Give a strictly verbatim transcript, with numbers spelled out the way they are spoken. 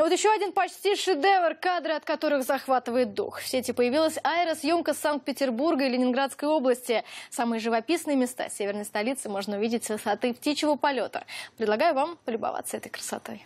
И вот еще один почти шедевр, кадры от которых захватывает дух. В сети появилась аэросъемка Санкт-Петербурга и Ленинградской области. Самые живописные места северной столицы можно увидеть с высоты птичьего полета. Предлагаю вам полюбоваться этой красотой.